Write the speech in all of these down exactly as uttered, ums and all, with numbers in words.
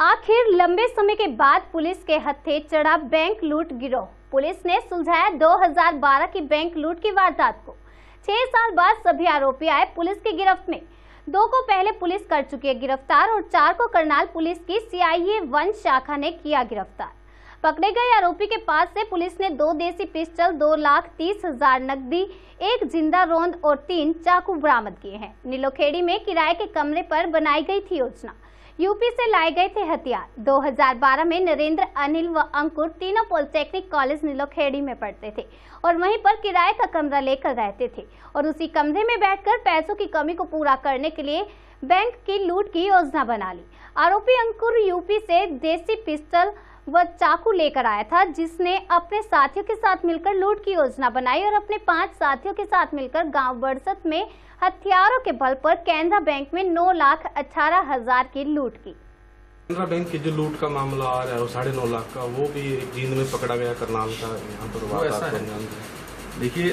आखिर लंबे समय के बाद पुलिस के हत्थे चढ़ा बैंक लूट गिरोह। पुलिस ने सुलझाया दो हज़ार बारह की बैंक लूट की वारदात को। छह साल बाद सभी आरोपी आए पुलिस की गिरफ्त में। दो को पहले पुलिस कर चुकी है गिरफ्तार और चार को करनाल पुलिस की सीआईए वन शाखा ने किया गिरफ्तार। पकड़े गए आरोपी के पास से पुलिस ने दो देसी पिस्टल, दो लाख तीस हजार नकदी, एक जिंदा रोंद और तीन चाकू बरामद किए हैं। नीलोखेड़ी में किराए के कमरे पर बनाई गई थी योजना। यूपी से लाए गए थे हथियार। दो हज़ार बारह में नरेंद्र, अनिल व अंकुर तीनों पॉलिटेक्निक कॉलेज नीलोखेड़ी में पढ़ते थे और वहीं पर किराए का कमरा लेकर रहते थे और उसी कमरे में बैठकर पैसों की कमी को पूरा करने के लिए बैंक की लूट की योजना बना ली। आरोपी अंकुर यूपी से देसी पिस्टल वह चाकू लेकर आया था, जिसने अपने साथियों के साथ मिलकर लूट की योजना बनाई और अपने पांच साथियों के साथ मिलकर गांव बरसत में हथियारों के बल पर कैनरा बैंक में नौ लाख अठारह हजार की लूट की। कैनरा बैंक की जो लूट का मामला आ रहा है वो साढ़े नौ लाख का, वो भी जींद में पकड़ा गया करनाल का। यहाँ पर देखिए,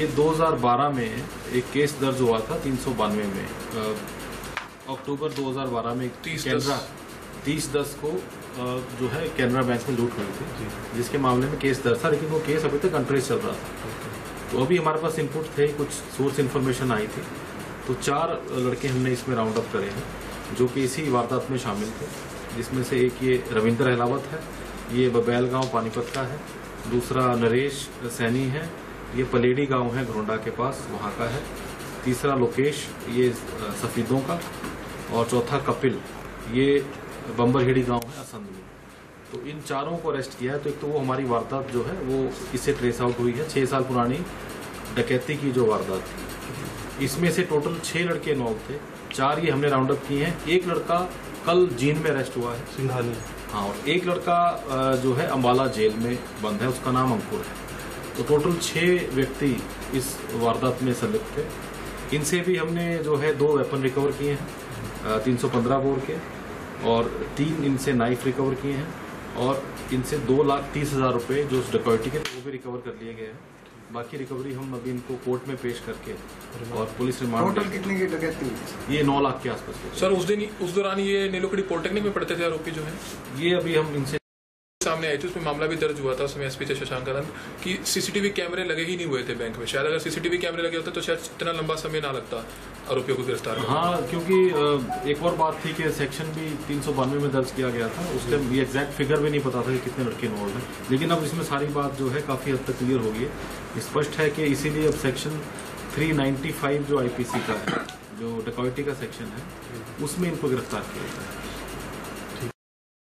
ये दो हजार बारह में एक केस दर्ज हुआ था तीन सौ बानवे में, अक्टूबर दो हजार बारह में तीस दस को जो है कैनरा बैंक में लूट हुई थी, जिसके मामले में केस दर्ज था, लेकिन वो केस अभी तक कंट्रेस चल रहा था। तो अभी हमारे पास इनपुट थे, कुछ सोर्स इन्फॉर्मेशन आई थी, तो चार लड़के हमने इसमें राउंड अप करे हैं जो कि इसी वारदात में शामिल थे, जिसमें से एक ये रविंदर हलावत है, ये बबैल गाँव पानीपत का है, दूसरा नरेश सैनी है, ये पलेडी गाँव है घरोंडा के पास, वहाँ का है, तीसरा लोकेश ये सफीदों का, और चौथा कपिल ये बम्बरहेड़ी गांव है असंध में। तो इन चारों को अरेस्ट किया है। तो एक तो वो हमारी वारदात जो है वो इससे ट्रेस आउट हुई है, छह साल पुरानी डकैती की जो वारदात थी। इसमें से टोटल छह लड़के इन्वॉल्व थे, चार ये हमने राउंड अप किए हैं। एक लड़का कल जींद में अरेस्ट हुआ है सिंघाली, हाँ, और एक लड़का जो है अम्बाला जेल में बंद है, उसका नाम अंकुर है। तो टोटल छः व्यक्ति इस वारदात में संलिप्त थे। इनसे भी हमने जो है दो वेपन रिकवर किए हैं तीन सौ पंद्रह बोर के, और तीन इनसे नाइफ रिकवर किए हैं, और इनसे दो लाख तीस हजार रुपये जो डकैती के वो भी रिकवर कर लिए गए हैं। बाकी रिकवरी हम अभी इनको कोर्ट में पेश करके और पुलिस रिमांड। टोटल कितने की डकैती हुई? ये नौ लाख के आसपास। सर, उस दिन उस दौरान ये नीलोखेड़ी पॉलिटेक्निक में पढ़ते थे आरोपी जो है, ये अभी हम इनसे सामने आई थी, उसमें मामला भी दर्ज हुआ था, उसमें एसपी शशांक कि सीसीटीवी कैमरे लगे ही नहीं हुए थे बैंक में। शायद अगर सीसीटीवी कैमरे लगे होते तो शायद इतना लंबा समय ना लगता आरोपियों को गिरफ्तार। हाँ, क्योंकि एक और बात थी कि सेक्शन भी तीन सौ बानवे में दर्ज किया गया था, उसका भी एग्जैक्ट फिगर भी नहीं पता था कि कितने लड़के इन्वॉल्व हैं। लेकिन अब इसमें सारी बात जो है काफी हद तक क्लियर हो गई है, स्पष्ट है कि इसीलिए अब सेक्शन थ्री नाइन्टी फाइव जो आई पी सी का है, जो डकैती का सेक्शन है, उसमें इनको गिरफ्तार किया गया है।